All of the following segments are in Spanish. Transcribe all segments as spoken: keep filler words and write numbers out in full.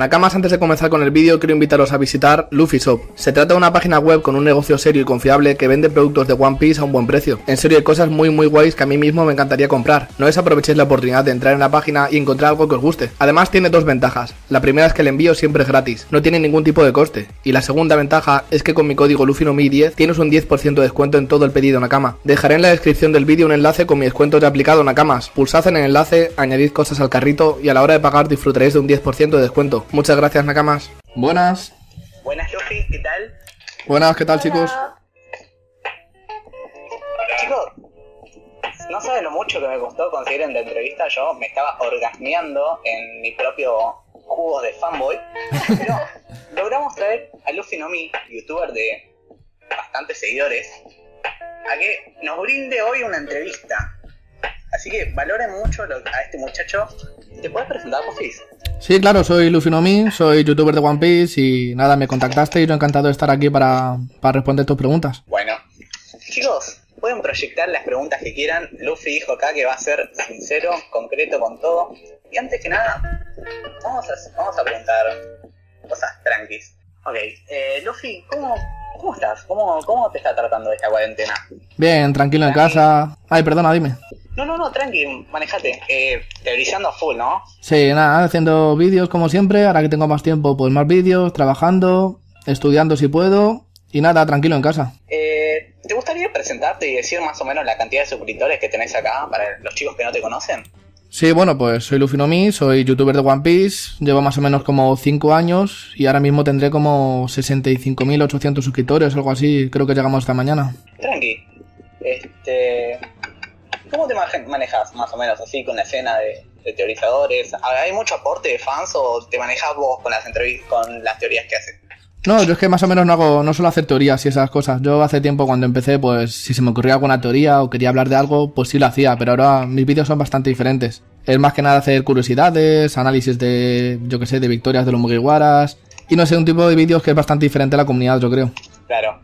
Nakamas, antes de comenzar con el vídeo quiero invitaros a visitar Luffy Shop. Se trata de una página web con un negocio serio y confiable que vende productos de One Piece a un buen precio. En serio hay cosas muy muy guays que a mí mismo me encantaría comprar. No desaprovechéis la oportunidad de entrar en la página y encontrar algo que os guste. Además tiene dos ventajas. La primera es que el envío siempre es gratis, no tiene ningún tipo de coste. Y la segunda ventaja es que con mi código Luffy No Mi diez tienes un diez por ciento de descuento en todo el pedido Nakama. Dejaré en la descripción del vídeo un enlace con mi descuento ya aplicado Nakamas. Pulsad en el enlace, añadid cosas al carrito y a la hora de pagar disfrutaréis de un diez por ciento de descuento. Muchas gracias, Nakamas. Buenas. Buenas, Luffy, ¿qué tal? Buenas, ¿qué tal, Hola. chicos? Chicos, no saben lo mucho que me costó conseguir en la entrevista. Yo me estaba orgasmeando en mi propio jugo de fanboy. Pero logramos traer a Luffy No Mi, youtuber de bastantes seguidores, a que nos brinde hoy una entrevista. Así que valoren mucho lo, a este muchacho. ¿Te puedes presentar, por favor? Sí, claro, soy Luffy No Mi, soy youtuber de One Piece y nada, me contactaste y yo encantado de estar aquí para, para responder tus preguntas. Bueno, chicos, pueden proyectar las preguntas que quieran. Luffy dijo acá que va a ser sincero, concreto con todo. Y antes que nada, vamos a, vamos a preguntar cosas tranquis. Ok, eh, Luffy, ¿cómo, cómo estás? ¿Cómo, ¿Cómo te está tratando esta cuarentena? Bien, tranquilo en casa. Ay, perdona, dime. No, no, no, tranqui, manejate, eh, teorizando a full, ¿no? Sí, nada, haciendo vídeos como siempre, ahora que tengo más tiempo, pues más vídeos, trabajando, estudiando si puedo, y nada, tranquilo en casa. Eh, ¿te gustaría presentarte y decir más o menos la cantidad de suscriptores que tenés acá para los chicos que no te conocen? Sí, bueno, pues soy Luffy No Mi, soy youtuber de One Piece, llevo más o menos como cinco años y ahora mismo tendré como sesenta y cinco mil ochocientos suscriptores, algo así, creo que llegamos esta mañana. Tranqui, este... ¿Cómo te manejas más o menos así con la escena de, de teorizadores? ¿Hay mucho aporte de fans o te manejas vos con las entrevistas, con las teorías que haces? No, yo es que más o menos no hago, no suelo hacer teorías y esas cosas. Yo hace tiempo cuando empecé, pues si se me ocurría alguna teoría o quería hablar de algo, pues sí lo hacía, pero ahora mis vídeos son bastante diferentes. Es más que nada hacer curiosidades, análisis de, yo que sé, de victorias de los Mugiwaras y no sé, un tipo de vídeos que es bastante diferente a la comunidad, yo creo. Claro.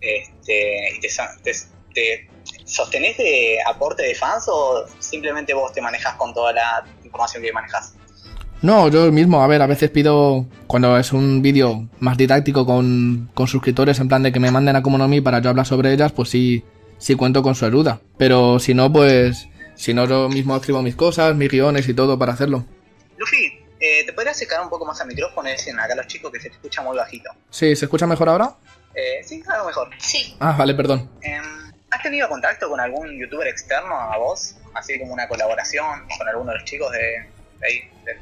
Este, te, te, te... ¿Sostenés de aporte de fans o simplemente vos te manejas con toda la información que manejas? No, yo mismo, a ver, a veces pido, cuando es un vídeo más didáctico con, con suscriptores, en plan de que me manden a Como No Mi para yo hablar sobre ellas, pues sí, sí cuento con su ayuda. Pero si no, pues, si no yo mismo escribo mis cosas, mis guiones y todo para hacerlo. Luffy, eh, ¿te podrías acercar un poco más al micrófono y decir acá a los chicos que se te escucha muy bajito? Sí, ¿se escucha mejor ahora? Eh, sí, algo mejor. Sí. Ah, vale, perdón. Eh... ¿Has tenido contacto con algún youtuber externo a vos? Así como una colaboración con alguno de los chicos de, de ahí. De...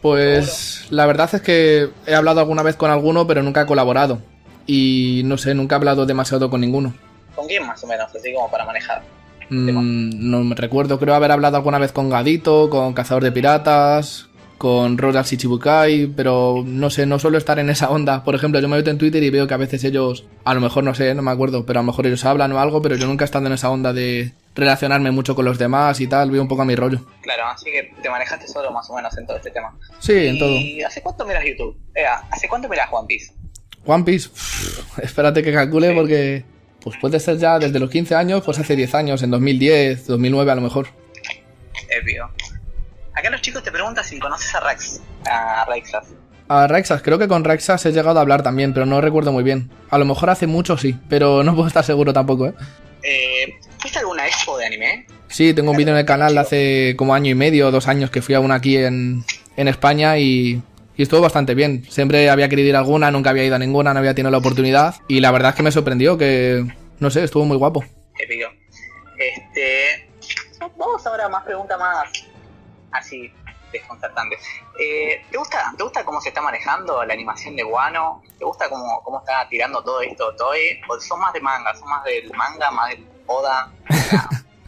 Pues la verdad es que he hablado alguna vez con alguno, pero nunca he colaborado. Y no sé, nunca he hablado demasiado con ninguno. ¿Con quién más o menos? Así como para manejar. Mm, no me recuerdo, creo haber hablado alguna vez con Gadito, con Cazador de Piratas, con Royal Shichibukai, pero no sé, no suelo estar en esa onda. Por ejemplo, yo me meto en Twitter y veo que a veces ellos, a lo mejor no sé, no me acuerdo, pero a lo mejor ellos hablan o algo, pero yo nunca he estado en esa onda de relacionarme mucho con los demás y tal, veo un poco a mi rollo. Claro, así que te manejaste solo más o menos en todo este tema. Sí, y en todo. ¿Y hace cuánto miras YouTube? Eh, ¿hace cuánto miras One Piece? One Piece, Uf, espérate que calcule sí. porque pues puede ser ya desde los quince años, pues hace diez años, en dos mil diez, dos mil nueve a lo mejor. Épico. Acá los chicos te preguntan si conoces a Rax, a Raxas. A Raxas, creo que con Raxas he llegado a hablar también, pero no recuerdo muy bien. A lo mejor hace mucho sí, pero no puedo estar seguro tampoco, ¿eh? eh ¿Fuiste a alguna expo de anime? Sí, tengo un vídeo en el canal de hace como año y medio o dos años que fui a una aquí en, en España y, y estuvo bastante bien. Siempre había querido ir a alguna, nunca había ido a ninguna, no había tenido la oportunidad y la verdad es que me sorprendió que, no sé, estuvo muy guapo. Épico. Este... Vamos ahora más preguntas más... así desconcertante. Eh, ¿te gusta, ¿Te gusta cómo se está manejando la animación de Wano? ¿Te gusta cómo, cómo está tirando todo esto? Todo es, ¿O son más de manga? ¿Son más del manga, más del Oda? De,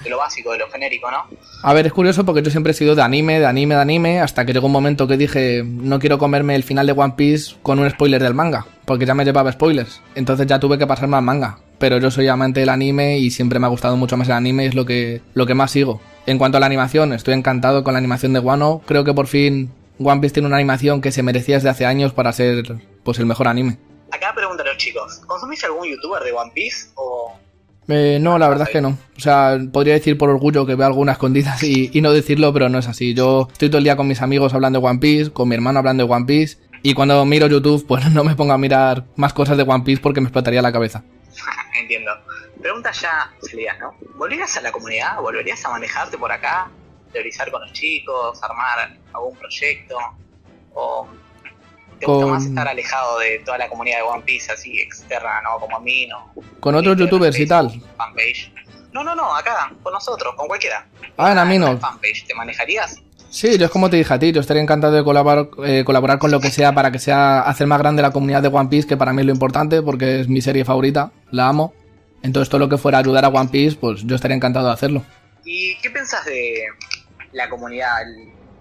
de lo básico, de lo genérico, ¿no? A ver, es curioso porque yo siempre he sido de anime, de anime, de anime, hasta que llegó un momento que dije, no quiero comerme el final de One Piece con un spoiler del manga, porque ya me llevaba spoilers. Entonces ya tuve que pasarme al manga. Pero yo soy amante del anime y siempre me ha gustado mucho más el anime, es lo que, lo que más sigo. En cuanto a la animación, estoy encantado con la animación de Wano. Creo que por fin One Piece tiene una animación que se merecía desde hace años para ser pues el mejor anime. Acá preguntan los chicos, ¿consumís algún youtuber de One Piece o...? Eh, no, la verdad es que no. O sea, podría decir por orgullo que veo algunas escondidas y, y no decirlo, pero no es así. Yo estoy todo el día con mis amigos hablando de One Piece, con mi hermano hablando de One Piece, y cuando miro YouTube, pues no me pongo a mirar más cosas de One Piece porque me explotaría la cabeza. Entiendo. Preguntas ya serias, ¿no? ¿Volverías a la comunidad? ¿Volverías a manejarte por acá? ¿Teorizar con los chicos? ¿Armar algún proyecto? ¿O te gusta con... más estar alejado de toda la comunidad de One Piece, así externa, ¿no? Como Amino. ¿Con otros youtubers y tal? Fanpage. No, no, no, acá, con nosotros, con cualquiera. Ah, en Amino. Fanpage, ¿te manejarías? Sí, yo es como te dije a ti, yo estaría encantado de colaborar, eh, colaborar con lo que sea para que sea hacer más grande la comunidad de One Piece, que para mí es lo importante porque es mi serie favorita, la amo. Entonces todo lo que fuera ayudar a One Piece, pues yo estaría encantado de hacerlo. ¿Y qué pensás de la comunidad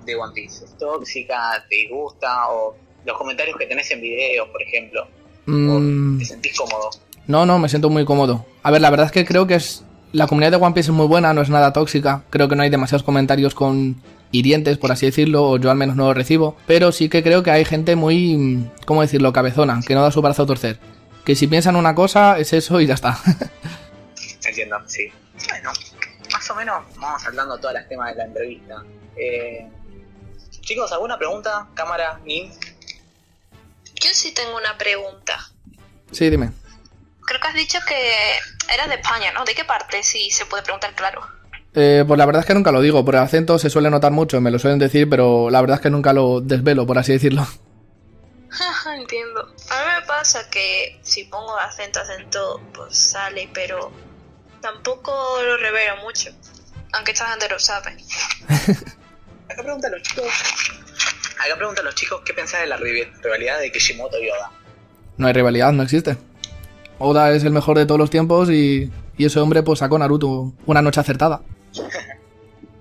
de One Piece? ¿Es tóxica? ¿Te disgusta? ¿O los comentarios que tenés en videos, por ejemplo? Mm. ¿O te sentís cómodo? No, no, me siento muy cómodo. A ver, la verdad es que creo que es la comunidad de One Piece es muy buena, no es nada tóxica. Creo que no hay demasiados comentarios con... hirientes, por así decirlo, o yo al menos no lo recibo, pero sí que creo que hay gente muy, ¿cómo decirlo?, cabezona, que no da su brazo a torcer, que si piensan una cosa es eso y ya está. Entiendo, sí. Bueno, más o menos vamos saltando todas las temas de la entrevista. eh, Chicos, ¿alguna pregunta? Cámara, Nin. Yo sí tengo una pregunta. Sí, dime. Creo que has dicho que eras de España, ¿no? ¿De qué parte? Si se puede preguntar, claro. Eh, pues la verdad es que nunca lo digo, por el acento se suele notar mucho, me lo suelen decir, pero la verdad es que nunca lo desvelo, por así decirlo. Entiendo. A mí me pasa que si pongo acento, acento, pues sale, pero tampoco lo revelo mucho, aunque esta gente lo sabe. Acá preguntan los chicos, acá preguntan los chicos qué pensás de la rivalidad de Kishimoto y Oda. No hay rivalidad, no existe. Oda es el mejor de todos los tiempos y, y ese hombre pues sacó Naruto una noche acertada.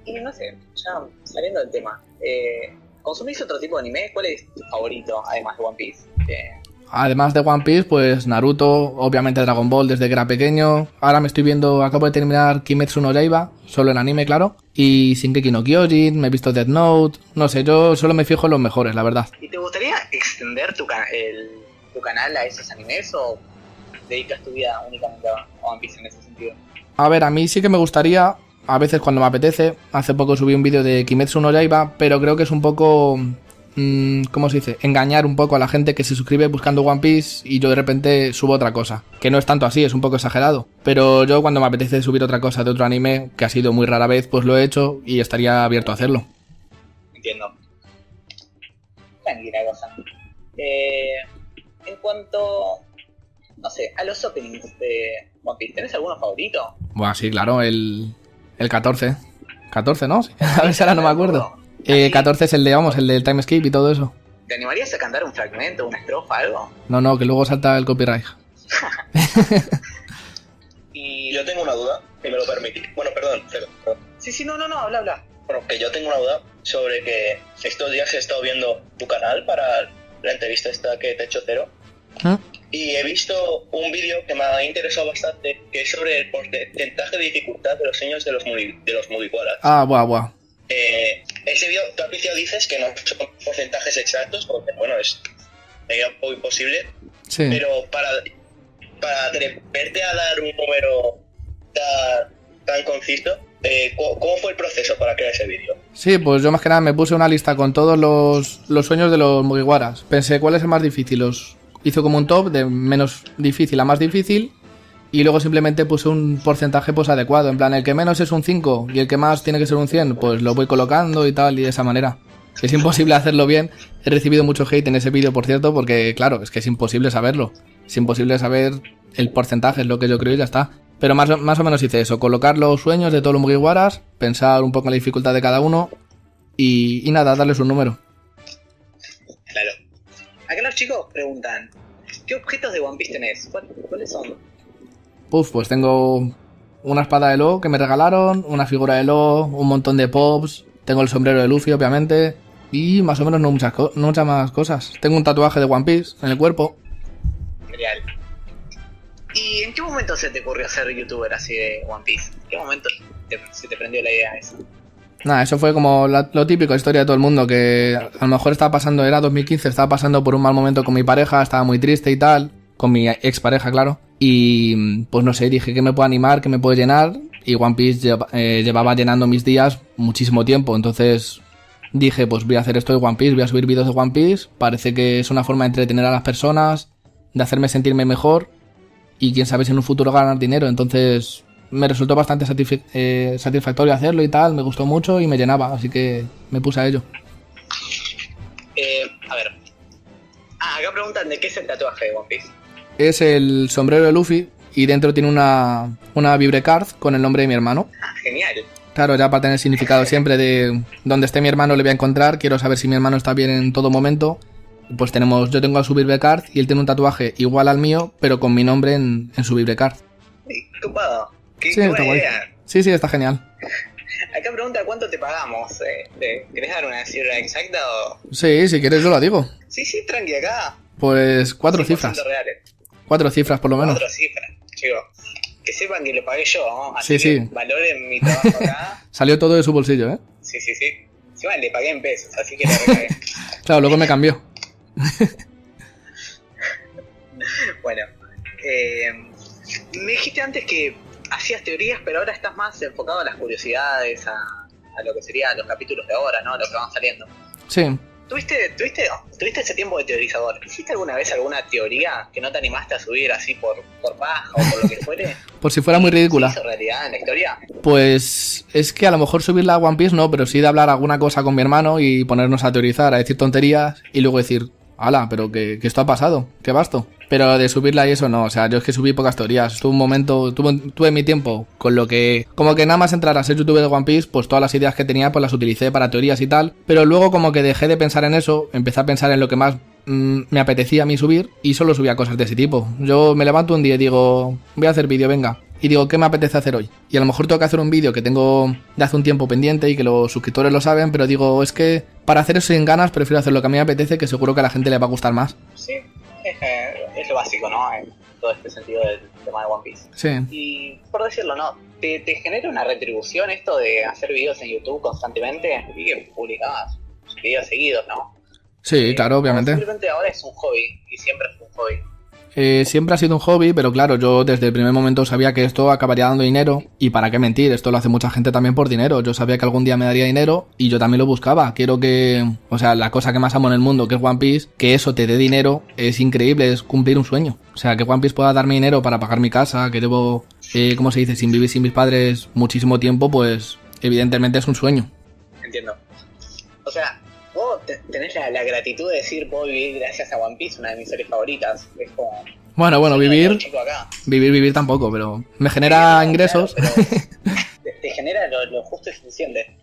Y no sé, ya saliendo del tema, eh, ¿consumís otro tipo de anime? ¿Cuál es tu favorito, además de One Piece? Eh... Además de One Piece, pues Naruto, obviamente Dragon Ball desde que era pequeño. Ahora me estoy viendo, acabo de terminar Kimetsu no Yaiba, solo en anime, claro. Y Shinkeki no Kyojin, me he visto Death Note, no sé, yo solo me fijo en los mejores, la verdad. ¿Y te gustaría extender tu, can el, tu canal a esos animes o...? ¿Dedicas tu vida únicamente a One Piece en ese sentido? A ver, a mí sí que me gustaría, a veces cuando me apetece. Hace poco subí un vídeo de Kimetsu no Yaiba, pero creo que es un poco... Mmm, ¿cómo se dice? Engañar un poco a la gente que se suscribe buscando One Piece y yo de repente subo otra cosa. Que no es tanto así, es un poco exagerado. Pero yo cuando me apetece subir otra cosa de otro anime, que ha sido muy rara vez, pues lo he hecho y estaría abierto a hacerlo. Entiendo. Tranquila cosa. Eh, en cuanto... No sé, a los openings de One Piece, ¿tenés alguno favorito? Bueno, sí, claro, el, el catorce. catorce, ¿no? Sí. A ver si ahora no me acuerdo. Eh, catorce es el de, vamos, el del time skip y todo eso. ¿Te animarías a cantar un fragmento, una estrofa, algo? No, no, que luego salta el copyright. Y yo tengo una duda, si me lo permitís. Bueno, perdón, perdón, perdón. Sí, sí, no, no, no, habla, habla. Bueno, que yo tengo una duda sobre que estos días he estado viendo tu canal para la entrevista esta que te he hecho cero. ¿Ah? Y he visto un vídeo que me ha interesado bastante, que es sobre el porcentaje de dificultad de los sueños de los Mugiwaras. Ah, guau, guau. Eh, ese vídeo, tú al principio dices que no son porcentajes exactos, porque bueno, es medio un poco imposible. Sí. Pero para, para atreverte a dar un número tan, tan conciso, eh, ¿cómo fue el proceso para crear ese vídeo? Sí, pues yo más que nada me puse una lista con todos los, los sueños de los Mugiwaras. Pensé, ¿cuál es el más difícil? Los... Hizo como un top de menos difícil a más difícil y luego simplemente puse un porcentaje pues adecuado, en plan el que menos es un cinco y el que más tiene que ser un cien, pues lo voy colocando y tal, y de esa manera. Es imposible hacerlo bien, he recibido mucho hate en ese vídeo, por cierto, porque claro, es que es imposible saberlo, es imposible saber el porcentaje, es lo que yo creo y ya está. Pero más o, más o menos hice eso, colocar los sueños de todos los Mugiwaras, pensar un poco en la dificultad de cada uno y, y nada, darles un número. Claro. Acá los chicos preguntan, ¿qué objetos de One Piece tenés? ¿Cuáles son? Puf, pues tengo una espada de Law que me regalaron, una figura de Law, un montón de pops, tengo el sombrero de Luffy, obviamente, y más o menos no muchas, no muchas más cosas. Tengo un tatuaje de One Piece en el cuerpo. Genial. ¿Y en qué momento se te ocurrió ser youtuber así de One Piece? ¿En qué momento te, se te prendió la idea esa? Nada, eso fue como la, lo típico, historia de todo el mundo, que a lo mejor estaba pasando, era dos mil quince, estaba pasando por un mal momento con mi pareja, estaba muy triste y tal, con mi expareja, claro, Y pues no sé, dije que me puedo animar, que me puedo llenar. Y One Piece lleva, eh, llevaba llenando mis días muchísimo tiempo. Entonces dije, pues voy a hacer esto de One Piece, voy a subir vídeos de One Piece. Parece que es una forma de entretener a las personas, de hacerme sentirme mejor. Y quién sabe si en un futuro ganar dinero. Entonces me resultó bastante satisf- eh, satisfactorio hacerlo y tal. Me gustó mucho y me llenaba. Así que me puse a ello. Eh, a ver. Ah, acá preguntan de qué es el tatuaje de One Piece. Es el sombrero de Luffy y dentro tiene una, una Vivre Card con el nombre de mi hermano. Ah, genial. Claro, ya para tener significado siempre de donde esté mi hermano le voy a encontrar. Quiero saber si mi hermano está bien en todo momento. Pues tenemos, yo tengo a su Vivre Card y él tiene un tatuaje igual al mío, pero con mi nombre en, en su Vivre Card. Estupado. ¿Qué, sí, qué buena idea. Guay. Sí, sí, está genial. Acá pregunta cuánto te pagamos. Eh, ¿Querés dar una cifra exacta o...? Sí, si quieres yo la digo. Sí, sí, tranqui, acá. Pues cuatro cifras. Reales. Cuatro cifras, por lo menos. Cuatro cifras, chicos. Que sepan que lo pagué yo, ¿no? Así sí, sí. Que valoren mi trabajo acá. Salió todo de su bolsillo, ¿eh? Sí, sí, sí. Sí, bueno, le pagué en pesos, así que le pagué. Claro, luego me cambió. Bueno. Eh, me dijiste antes que hacías teorías, pero ahora estás más enfocado a las curiosidades, a, a lo que serían los capítulos de ahora, ¿no? Lo que van saliendo. Sí. ¿Tuviste, tuviste, ¿Tuviste ese tiempo de teorizador? ¿Hiciste alguna vez alguna teoría que no te animaste a subir así por, por paja o por lo que fuere? Por si fuera muy ridícula. ¿Hizo realidad en la historia? Pues es que a lo mejor subirla a One Piece no, pero sí de hablar alguna cosa con mi hermano y ponernos a teorizar, a decir tonterías y luego decir, ala, pero que, que esto ha pasado, que basto. Pero de subirla y eso no, o sea, yo es que subí pocas teorías. Estuve un momento, tuve, tuve mi tiempo con lo que... Como que nada más entrar a ser youtuber de One Piece, pues todas las ideas que tenía pues las utilicé para teorías y tal. Pero luego como que dejé de pensar en eso, empecé a pensar en lo que más mmm, me apetecía a mí subir. Y solo subía cosas de ese tipo. Yo me levanto un día y digo, voy a hacer vídeo, venga. Y digo, ¿qué me apetece hacer hoy? Y a lo mejor tengo que hacer un vídeo que tengo de hace un tiempo pendiente y que los suscriptores lo saben, pero digo, es que para hacer eso sin ganas prefiero hacer lo que a mí me apetece, que seguro que a la gente le va a gustar más. Sí, es, es lo básico, ¿no? En todo este sentido del tema de One Piece. Sí. Y por decirlo, ¿no? ¿Te, te genera una retribución esto de hacer vídeos en YouTube constantemente? Y que publicabas vídeos seguidos, ¿no? Sí, eh, claro, obviamente. Simplemente ahora es un hobby y siempre es un hobby. Eh, siempre ha sido un hobby, pero claro, yo desde el primer momento sabía que esto acabaría dando dinero. Y para qué mentir, esto lo hace mucha gente también por dinero. Yo sabía que algún día me daría dinero y yo también lo buscaba. Quiero que, o sea, la cosa que más amo en el mundo, que es One Piece, que eso te dé dinero, es increíble, es cumplir un sueño. O sea, que One Piece pueda darme dinero para pagar mi casa, que debo, eh, ¿cómo se dice? Sin vivir sin mis padres muchísimo tiempo, pues evidentemente es un sueño. Entiendo. O sea... Vos tenés la, la gratitud de decir, puedo vivir gracias a One Piece, una de mis series favoritas. Es como... Bueno, bueno, vivir, vivir, vivir tampoco, pero me genera sí, ingresos. Claro, pero te, te genera lo, lo justo y suficiente.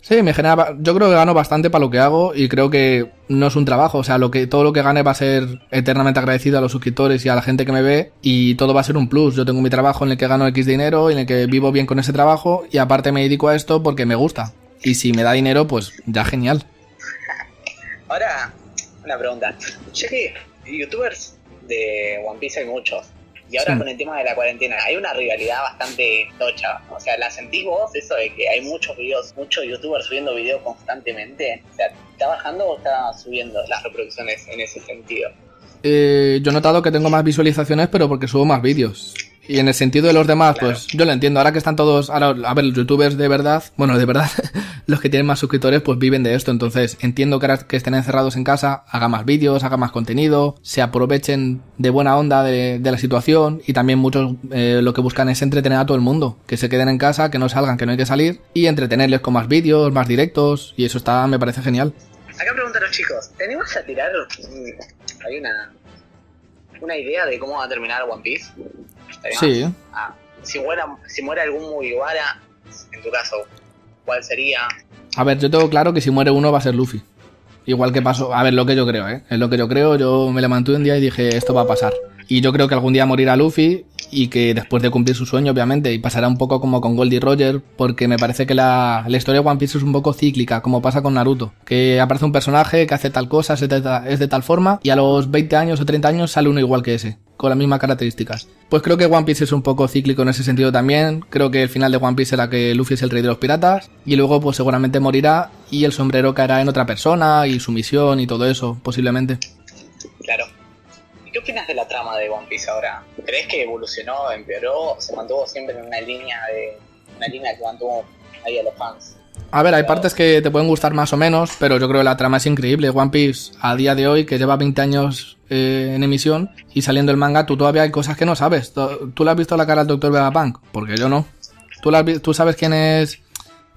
Sí, me genera, yo creo que gano bastante para lo que hago y creo que no es un trabajo. O sea, lo que todo lo que gane va a ser eternamente agradecido a los suscriptores y a la gente que me ve y todo va a ser un plus. Yo tengo mi trabajo en el que gano X dinero, en el que vivo bien con ese trabajo y aparte me dedico a esto porque me gusta. Y si me da dinero, pues ya genial. Ahora, una pregunta. Ya que youtubers de One Piece hay muchos, y ahora sí. Con el tema de la cuarentena, hay una rivalidad bastante tocha. O sea, ¿la sentís vos eso de que hay muchos videos, muchos youtubers subiendo videos constantemente? O sea, ¿está bajando o está subiendo las reproducciones en ese sentido? Eh, yo he notado que tengo más visualizaciones, pero porque subo más vídeos. Y en el sentido de los demás, claro. Pues yo lo entiendo. Ahora que están todos... Ahora, a ver, los youtubers de verdad... Bueno, de verdad, los que tienen más suscriptores pues viven de esto. Entonces, entiendo que ahora que estén encerrados en casa, hagan más vídeos, hagan más contenido, se aprovechen de buena onda de, de la situación. Y también muchos eh, lo que buscan es entretener a todo el mundo. Que se queden en casa, que no salgan, que no hay que salir. Y entretenerles con más vídeos, más directos. Y eso está, me parece genial. Acá preguntan los chicos, ¿tenemos a tirar...? Hay una... una idea de cómo va a terminar One Piece. Sí. Ah, si muera, si muera algún Mugiwara, en tu caso, ¿cuál sería? A ver, yo tengo claro que si muere uno va a ser Luffy. Igual que pasó, a ver, lo que yo creo, ¿eh? Es lo que yo creo, yo me levanté un día y dije, esto va a pasar. Y yo creo que algún día morirá Luffy y que después de cumplir su sueño, obviamente, y pasará un poco como con Goldie Roger, porque me parece que la, la historia de One Piece es un poco cíclica, como pasa con Naruto. Que aparece un personaje que hace tal cosa, es de, es de tal forma, y a los veinte años o treinta años sale uno igual que ese, con las mismas características. Pues creo que One Piece es un poco cíclico en ese sentido también. Creo que el final de One Piece será que Luffy es el rey de los piratas, y luego pues seguramente morirá, y el sombrero caerá en otra persona, y su misión y todo eso, posiblemente. Claro. ¿Qué opinas de la trama de One Piece ahora? ¿Crees que evolucionó, empeoró, se mantuvo siempre en una línea de una línea que mantuvo ahí a los fans? A ver, hay partes que te pueden gustar más o menos, pero yo creo que la trama es increíble. One Piece, a día de hoy, que lleva veinte años eh, en emisión y saliendo el manga, tú todavía hay cosas que no sabes. ¿Tú le has visto la cara al doctor Vegapunk? Porque yo no. ¿Tú, la has vi- tú sabes quién es...?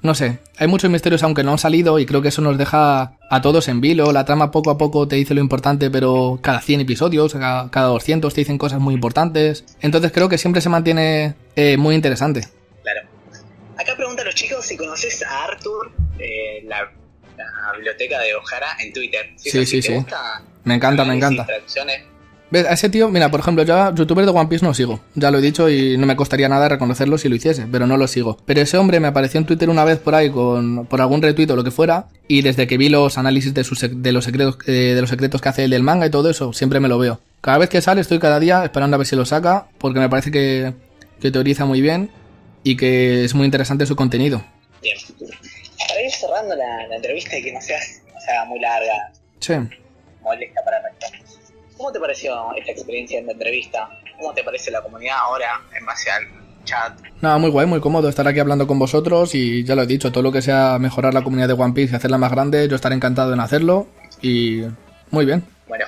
No sé. Hay muchos misterios aunque no han salido y creo que eso nos deja a todos en vilo. La trama poco a poco te dice lo importante, pero cada cien episodios, cada doscientos te dicen cosas muy importantes. Entonces creo que siempre se mantiene eh, muy interesante. Claro. Acá preguntan los chicos si conoces a Arthur, eh, la, la biblioteca de O'Hara, en Twitter. Sí, sí, sí. sí. Gusta? Me encanta, me encanta. ¿Ves? A ese tío, mira, por ejemplo, yo a youtubers de One Piece no sigo. Ya lo he dicho y no me costaría nada reconocerlo si lo hiciese, pero no lo sigo. Pero ese hombre me apareció en Twitter una vez por ahí con por algún retweet o lo que fuera, y desde que vi los análisis de, sus, de, los secretos, eh, de los secretos que hace el del manga y todo eso, siempre me lo veo. Cada vez que sale estoy cada día esperando a ver si lo saca, porque me parece que, que teoriza muy bien. Y que es muy interesante su contenido. Bien. Para ir cerrando la, la entrevista y que no seas, no sea muy larga. Sí. Molesta para el ¿Cómo te pareció esta experiencia en la entrevista? ¿Cómo te parece la comunidad ahora en base al chat? Nada, muy guay, muy cómodo estar aquí hablando con vosotros. Y ya lo he dicho, todo lo que sea mejorar la comunidad de One Piece y hacerla más grande, yo estaré encantado en hacerlo. Y muy bien. Bueno,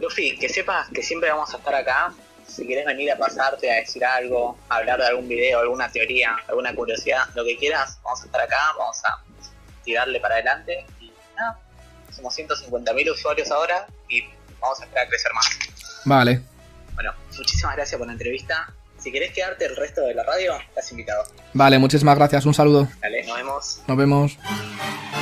Luffy, que sepas que siempre vamos a estar acá. Si quieres venir a pasarte, a decir algo, a hablar de algún video, alguna teoría, alguna curiosidad, lo que quieras, vamos a estar acá, vamos a tirarle para adelante. Y nada, ah, somos ciento cincuenta mil usuarios ahora y vamos a esperar a crecer más. Vale. Bueno, muchísimas gracias por la entrevista. Si querés quedarte el resto de la radio, estás invitado. Vale, muchísimas gracias, un saludo. Vale, nos vemos. Nos vemos.